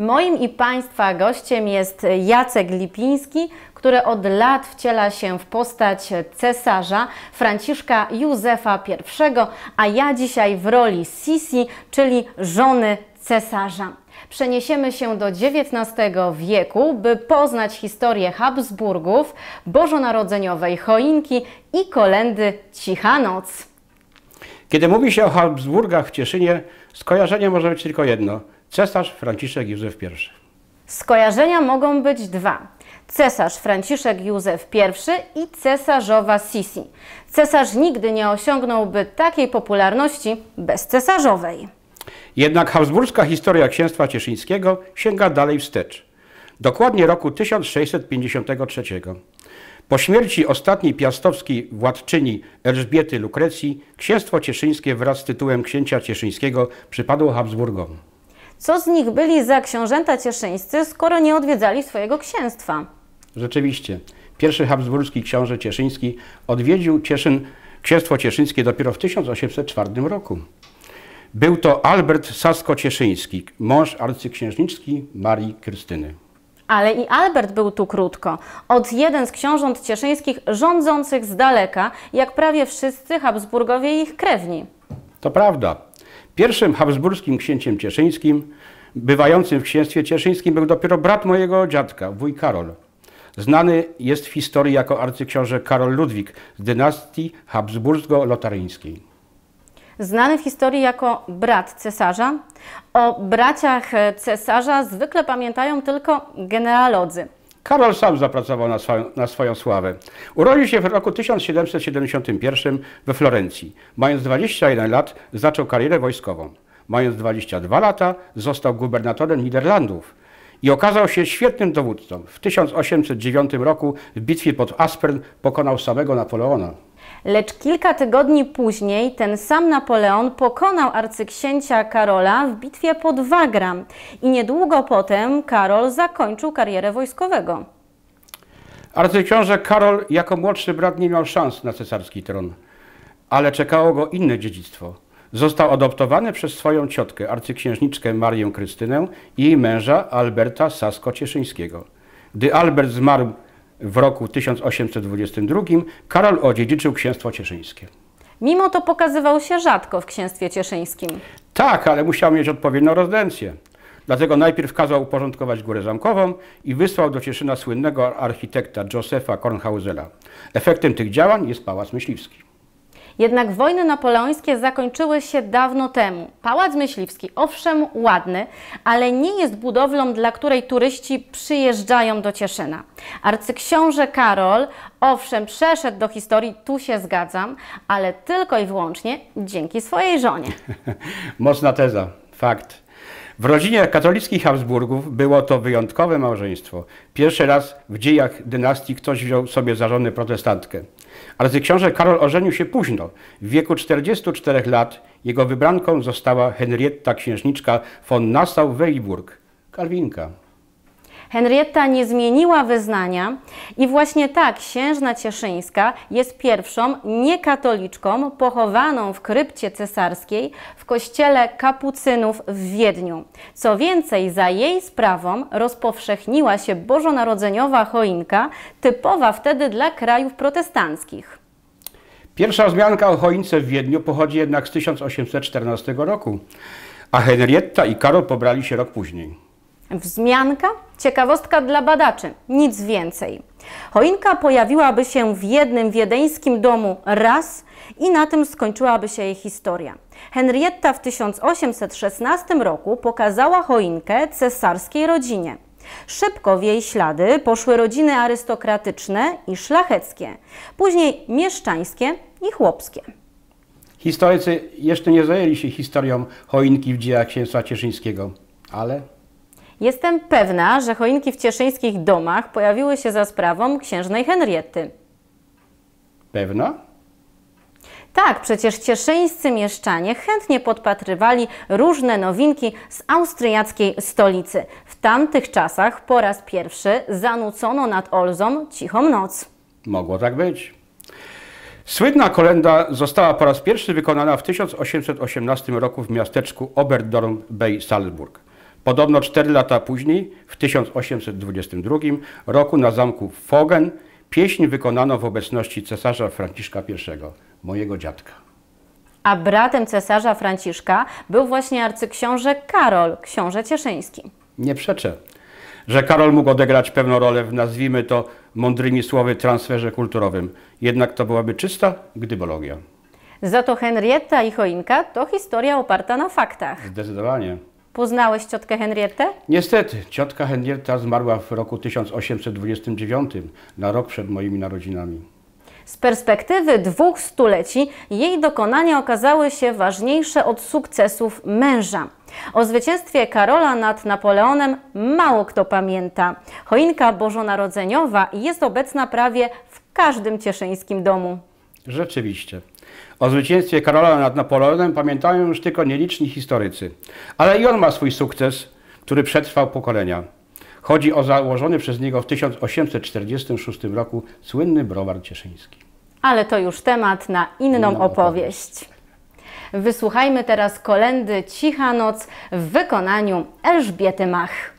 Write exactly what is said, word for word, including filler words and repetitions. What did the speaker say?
Moim i Państwa gościem jest Jacek Lipiński, który od lat wciela się w postać cesarza Franciszka Józefa pierwszego, a ja dzisiaj w roli Sisi, czyli żony cesarza. Przeniesiemy się do dziewiętnastego wieku, by poznać historię Habsburgów, bożonarodzeniowej choinki i kolendy Cicha Noc. Kiedy mówi się o Habsburgach w Cieszynie, skojarzenie może być tylko jedno – cesarz Franciszek Józef pierwszy. Skojarzenia mogą być dwa – cesarz Franciszek Józef I i cesarzowa Sisi. Cesarz nigdy nie osiągnąłby takiej popularności bez cesarzowej. Jednak habsburska historia księstwa cieszyńskiego sięga dalej wstecz. Dokładnie roku tysiąc sześćset pięćdziesiątego trzeciego. Po śmierci ostatniej piastowskiej władczyni Elżbiety Lukrecji księstwo cieszyńskie wraz z tytułem księcia cieszyńskiego przypadło Habsburgom. Co z nich byli za książęta cieszyńscy, skoro nie odwiedzali swojego księstwa? Rzeczywiście. Pierwszy habsburski książę cieszyński odwiedził Cieszyn, księstwo cieszyńskie dopiero w tysiąc osiemset czwartym roku. Był to Albert Sasko-Cieszyński, mąż arcyksiężniczki Marii Krystyny. Ale i Albert był tu krótko. Od jeden z książąt cieszyńskich rządzących z daleka, jak prawie wszyscy Habsburgowie i ich krewni. To prawda. Pierwszym habsburskim księciem cieszyńskim, bywającym w księstwie cieszyńskim, był dopiero brat mojego dziadka, wuj Karol. Znany jest w historii jako arcyksiąże Karol Ludwik z dynastii habsbursko-lotaryńskiej. Znany w historii jako brat cesarza. O braciach cesarza zwykle pamiętają tylko genealodzy. Karol sam zapracował na swoją, na swoją sławę. Urodził się w roku tysiąc siedemset siedemdziesiątym pierwszym we Florencji. Mając dwadzieścia jeden lat zaczął karierę wojskową. Mając dwadzieścia dwa lata został gubernatorem Niderlandów i okazał się świetnym dowódcą. W tysiąc osiemset dziewiątym roku w bitwie pod Aspern pokonał samego Napoleona. Lecz kilka tygodni później ten sam Napoleon pokonał arcyksięcia Karola w bitwie pod Wagram i niedługo potem Karol zakończył karierę wojskowego. Arcyksiąże Karol jako młodszy brat nie miał szans na cesarski tron, ale czekało go inne dziedzictwo. Został adoptowany przez swoją ciotkę, arcyksiężniczkę Marię Krystynę i jej męża Alberta Sasko-Cieszyńskiego. Gdy Albert zmarł w roku tysiąc osiemset dwudziestym drugim Karol odziedziczył księstwo cieszyńskie. Mimo to pokazywał się rzadko w księstwie cieszyńskim. Tak, ale musiał mieć odpowiednią rezydencję. Dlatego najpierw kazał uporządkować górę zamkową i wysłał do Cieszyna słynnego architekta Josepha Kornhausela. Efektem tych działań jest Pałac Myśliwski. Jednak wojny napoleońskie zakończyły się dawno temu. Pałac Myśliwski, owszem, ładny, ale nie jest budowlą, dla której turyści przyjeżdżają do Cieszyna. Arcyksiąże Karol, owszem, przeszedł do historii, tu się zgadzam, ale tylko i wyłącznie dzięki swojej żonie. Mocna teza, fakt. W rodzinie katolickich Habsburgów było to wyjątkowe małżeństwo. Pierwszy raz w dziejach dynastii ktoś wziął sobie za żonę protestantkę. Arcyksiąże Karol ożenił się późno. W wieku czterdziestu czterech lat jego wybranką została Henrietta księżniczka von Nassau-Weilburg, Kalwinka. Henrietta nie zmieniła wyznania i właśnie ta księżna cieszyńska jest pierwszą niekatoliczką pochowaną w krypcie cesarskiej w kościele kapucynów w Wiedniu. Co więcej, za jej sprawą rozpowszechniła się bożonarodzeniowa choinka, typowa wtedy dla krajów protestanckich. Pierwsza wzmianka o choince w Wiedniu pochodzi jednak z tysiąc osiemset czternastego roku, a Henrietta i Karol pobrali się rok później. Wzmianka? Ciekawostka dla badaczy, nic więcej. Choinka pojawiłaby się w jednym wiedeńskim domu raz i na tym skończyłaby się jej historia. Henrietta w tysiąc osiemset szesnastym roku pokazała choinkę cesarskiej rodzinie. Szybko w jej ślady poszły rodziny arystokratyczne i szlacheckie, później mieszczańskie i chłopskie. Historycy jeszcze nie zajęli się historią choinki w dziejach księstwa cieszyńskiego, ale... Jestem pewna, że choinki w cieszyńskich domach pojawiły się za sprawą księżnej Henrietty. Pewna? Tak, przecież cieszyńscy mieszczanie chętnie podpatrywali różne nowinki z austriackiej stolicy. W tamtych czasach po raz pierwszy zanucono nad Olzą Cichą Noc. Mogło tak być. Słynna kolenda została po raz pierwszy wykonana w tysiąc osiemset osiemnastym roku w miasteczku Oberdorn bei Salzburg. Podobno cztery lata później, w tysiąc osiemset dwudziestym drugim roku na zamku Fogen pieśń wykonano w obecności cesarza Franciszka pierwszego, mojego dziadka. A bratem cesarza Franciszka był właśnie arcyksiąże Karol, książę cieszyński. Nie przeczę, że Karol mógł odegrać pewną rolę w, nazwijmy to mądrymi słowy, transferze kulturowym. Jednak to byłaby czysta gdybologia. Za to Henrietta i choinka to historia oparta na faktach. Zdecydowanie. Poznałeś ciotkę Henriette? Niestety, ciotka Henrietta zmarła w roku tysiąc osiemset dwudziestym dziewiątym, na rok przed moimi narodzinami. Z perspektywy dwóch stuleci jej dokonania okazały się ważniejsze od sukcesów męża. O zwycięstwie Karola nad Napoleonem mało kto pamięta. Choinka bożonarodzeniowa jest obecna prawie w każdym cieszyńskim domu. Rzeczywiście. O zwycięstwie Karola nad Napoleonem pamiętają już tylko nieliczni historycy. Ale i on ma swój sukces, który przetrwał pokolenia. Chodzi o założony przez niego w tysiąc osiemset czterdziestym szóstym roku słynny browar cieszyński. Ale to już temat na inną na opowieść. opowieść. Wysłuchajmy teraz kolendy Cicha Noc w wykonaniu Elżbiety Mach.